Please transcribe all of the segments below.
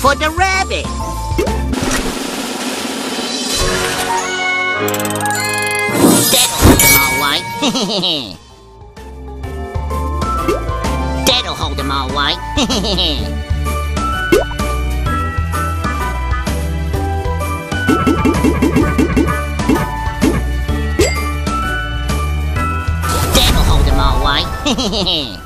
for the rabbit. That'll hold them all right. That'll hold them all right.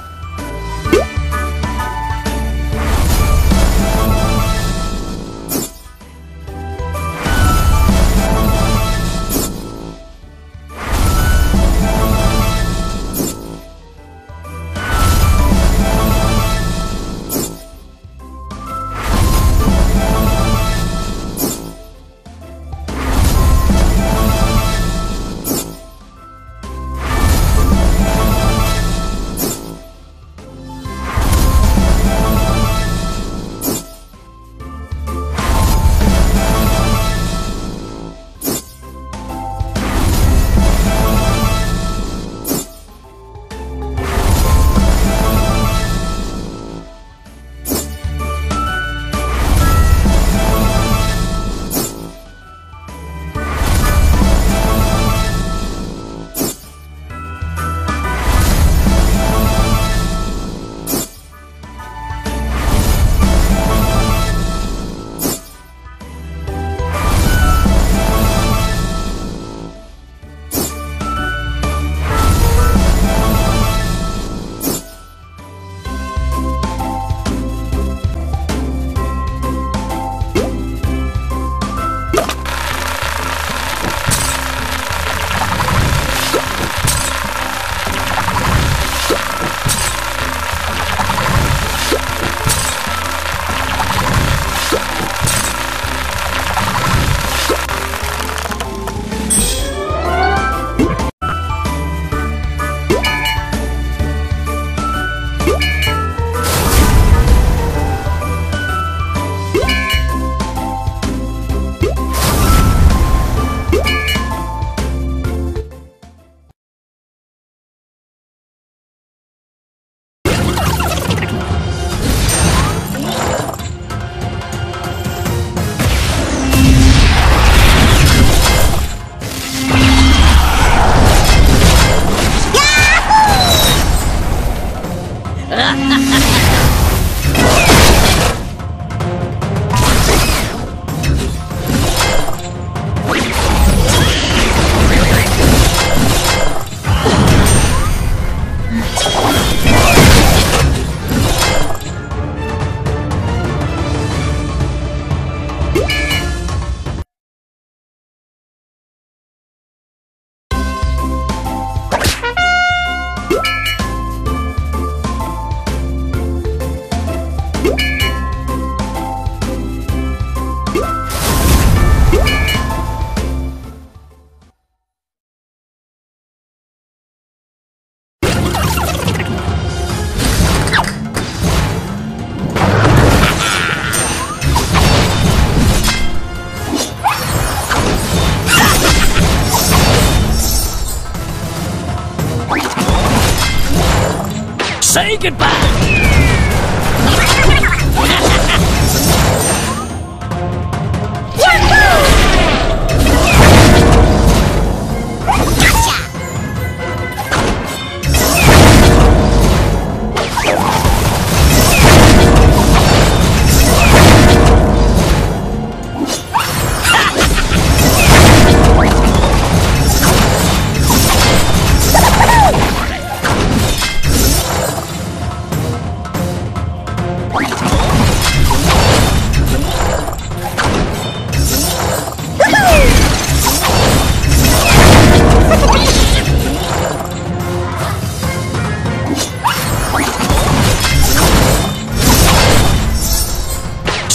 Say goodbye!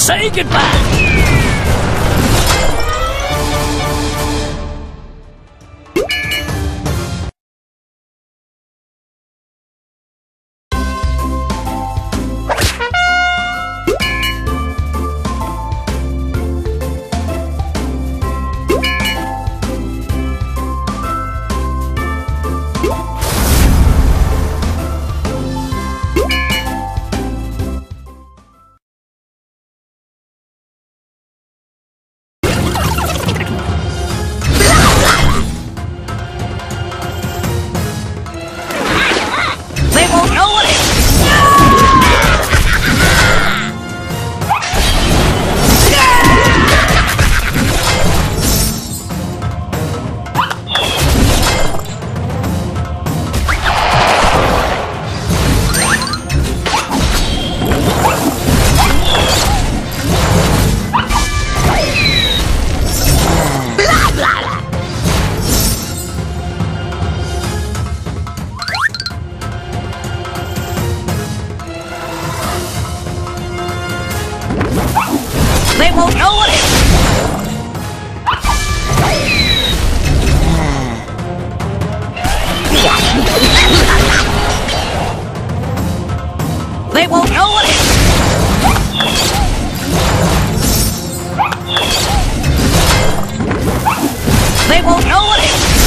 Say goodbye! They won't know what it is.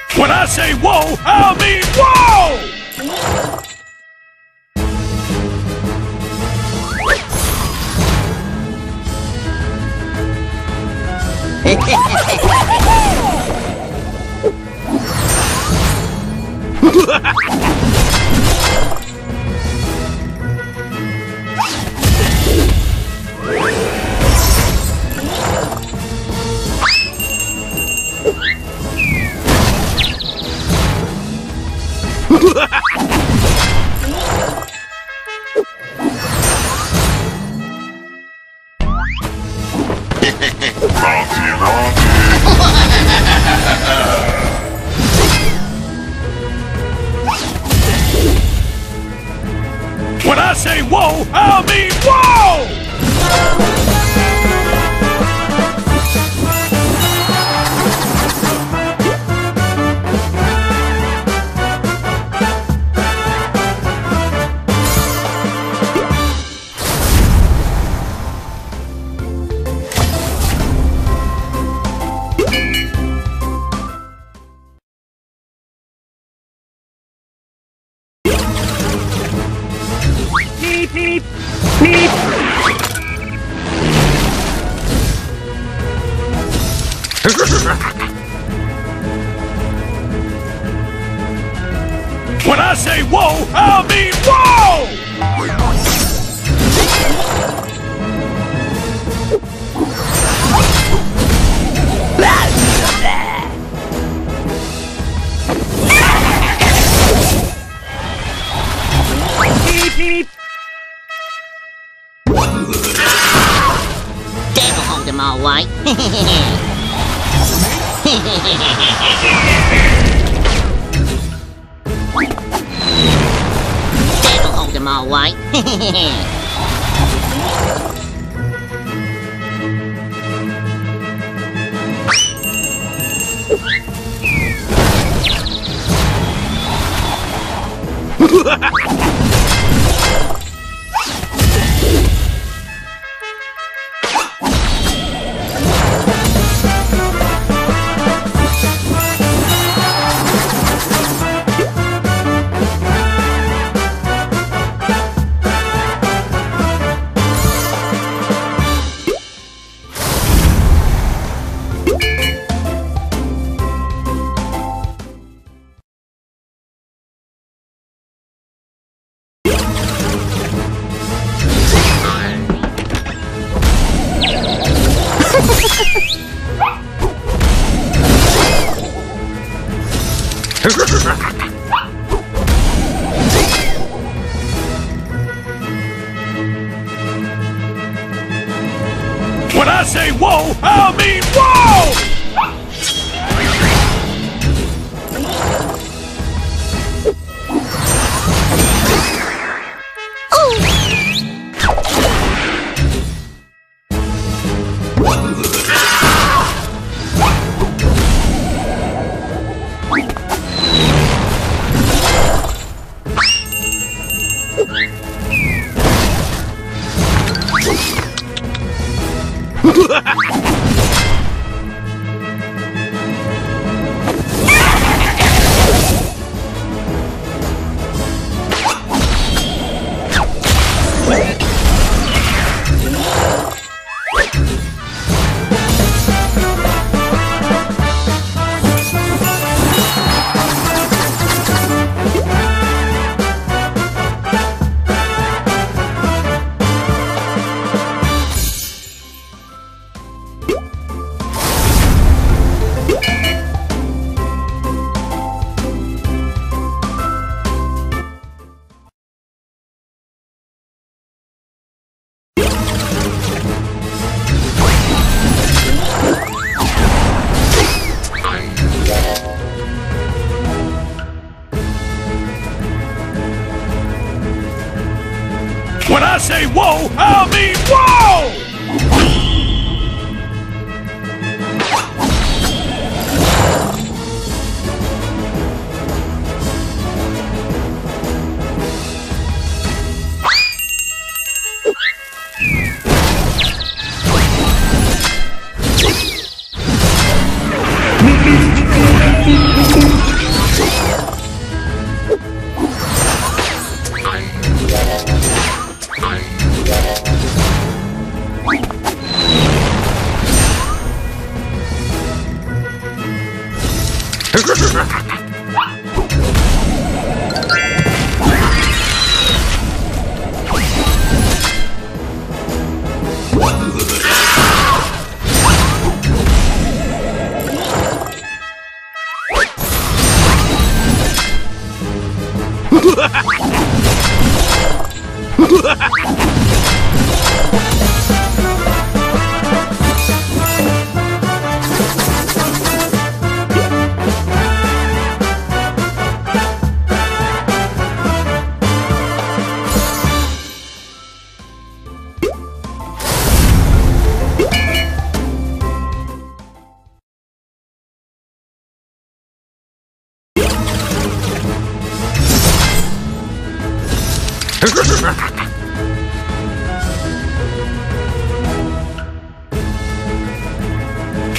When I say whoa, I mean whoa! When I say whoa, I mean whoa! When I say whoa, I mean whoa! Dad will hold them all right. That'll hold them all right. When I say whoa, I mean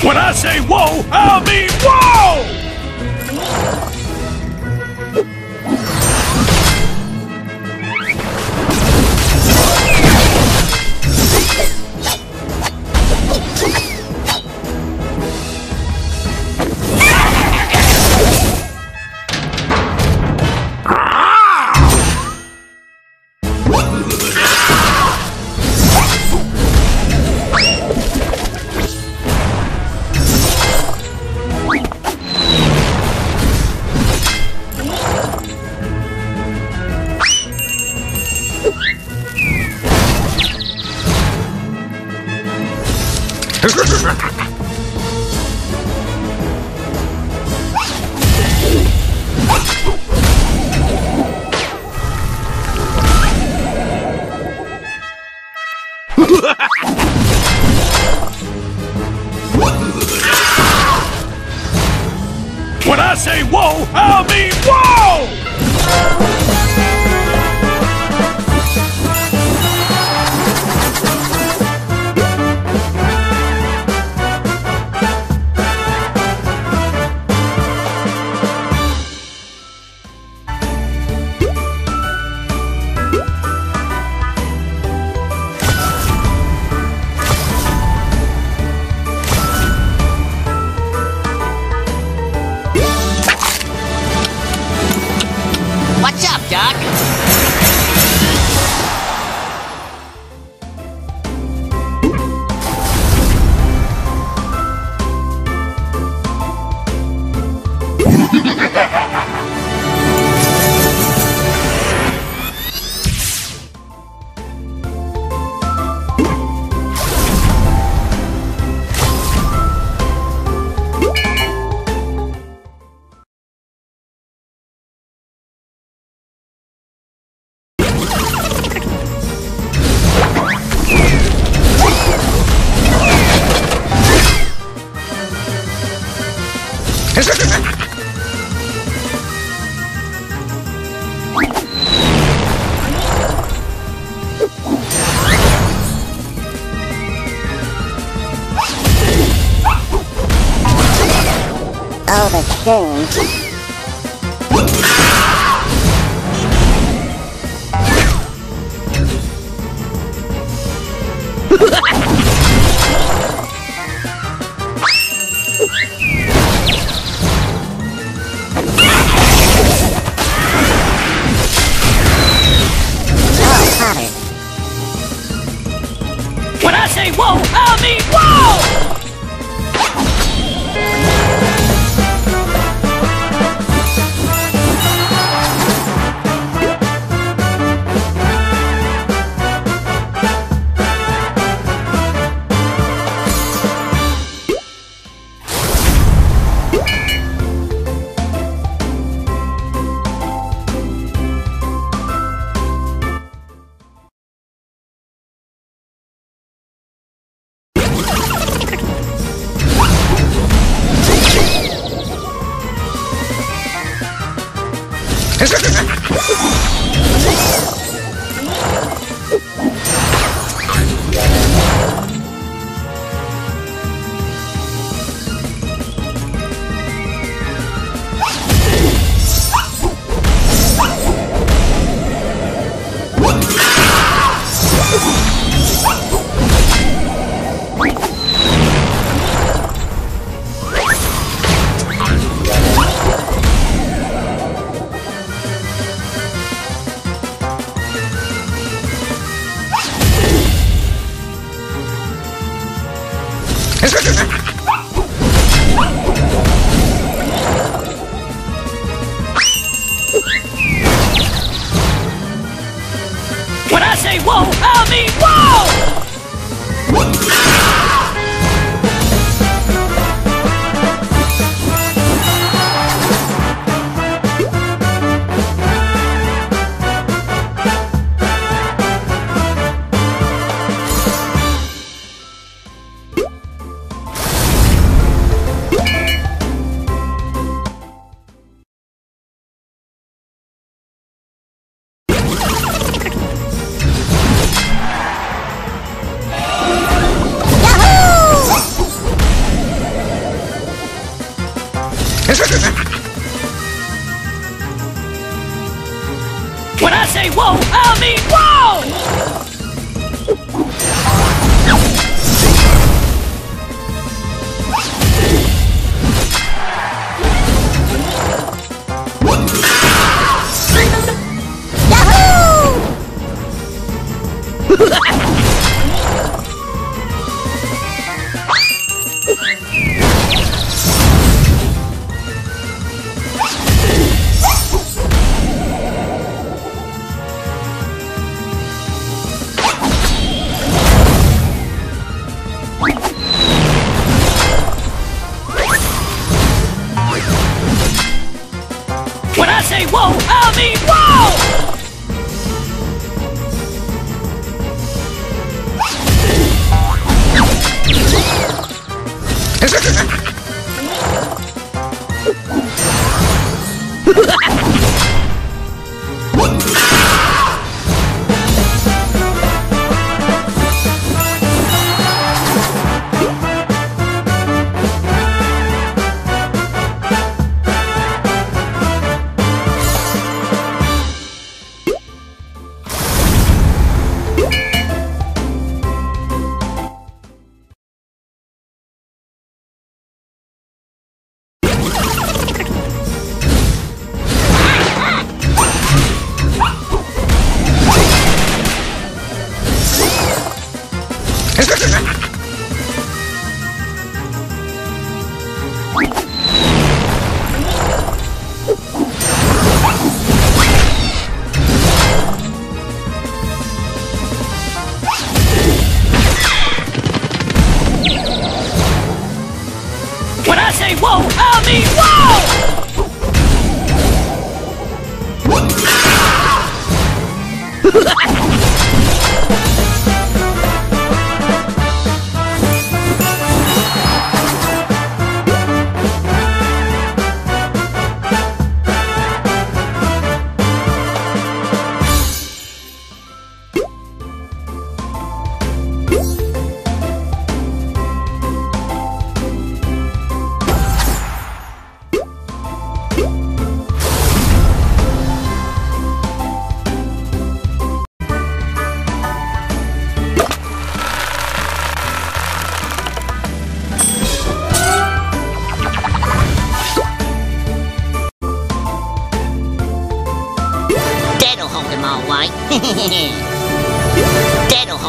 When I say whoa, I mean whoa! When I say whoa, I mean whoa! When I say whoa, I mean whoa! 어.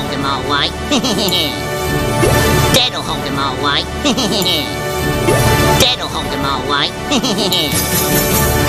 hold them all white. That'll hold them all white. That'll hold them all white.